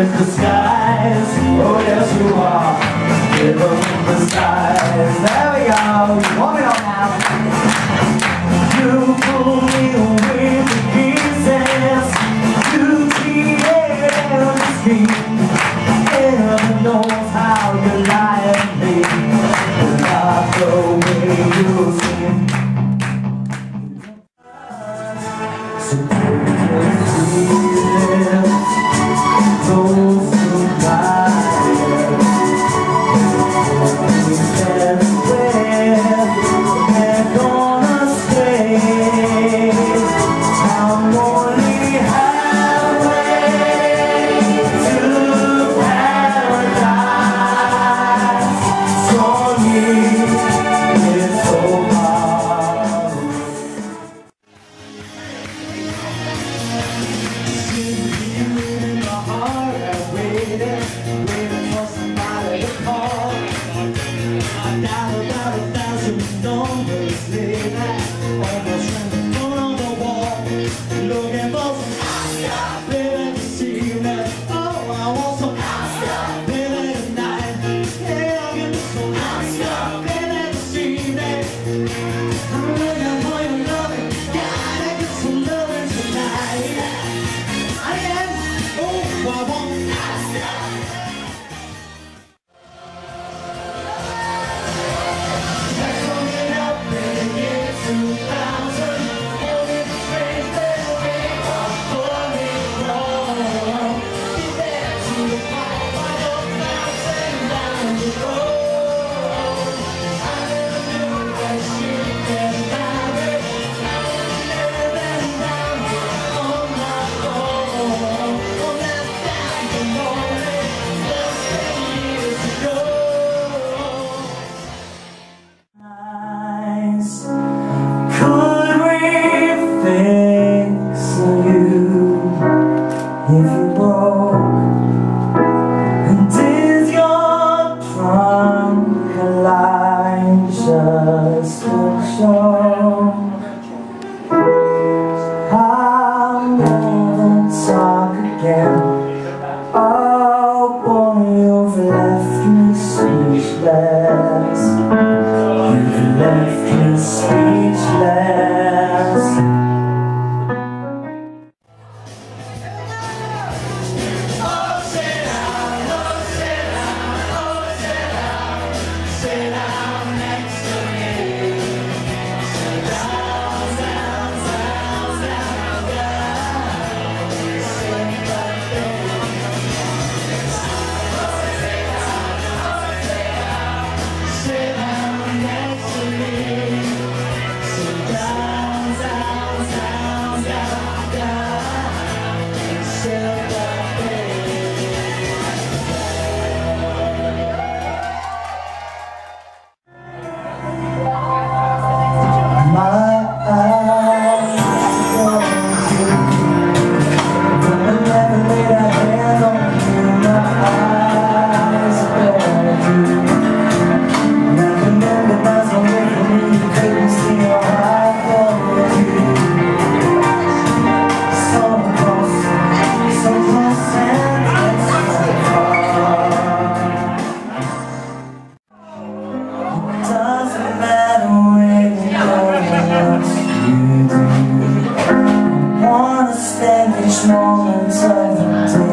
in the skies. Oh yes you are, river in the skies. There we go, warm it up now. You pull me away with pieces. You tease me. Heaven knows how you lie to me. Love the way you sing. So moments of the day.